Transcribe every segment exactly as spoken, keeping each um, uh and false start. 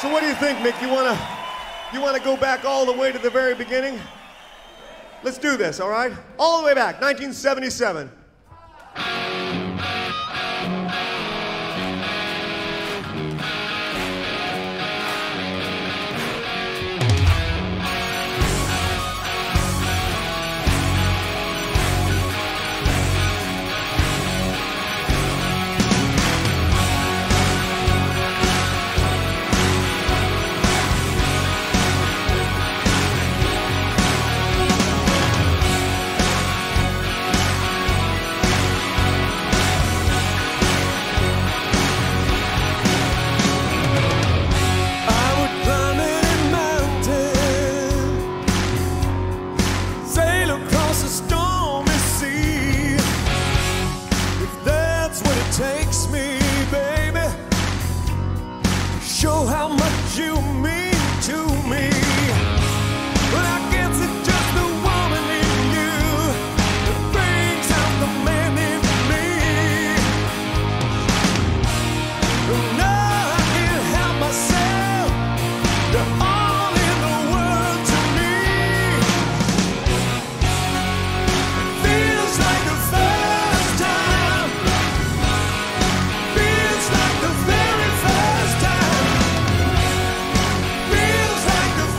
So what do you think, Mick? You wanna, you wanna go back all the way to the very beginning? Let's do this, all right? All the way back, nineteen seventy-seven. Feels like the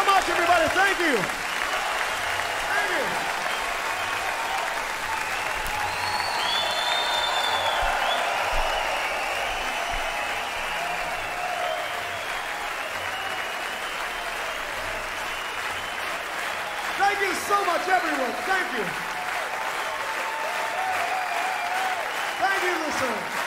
so much, everybody. Thank you. Thank you. Thank you so much, everyone. Thank you. Thank you, listeners.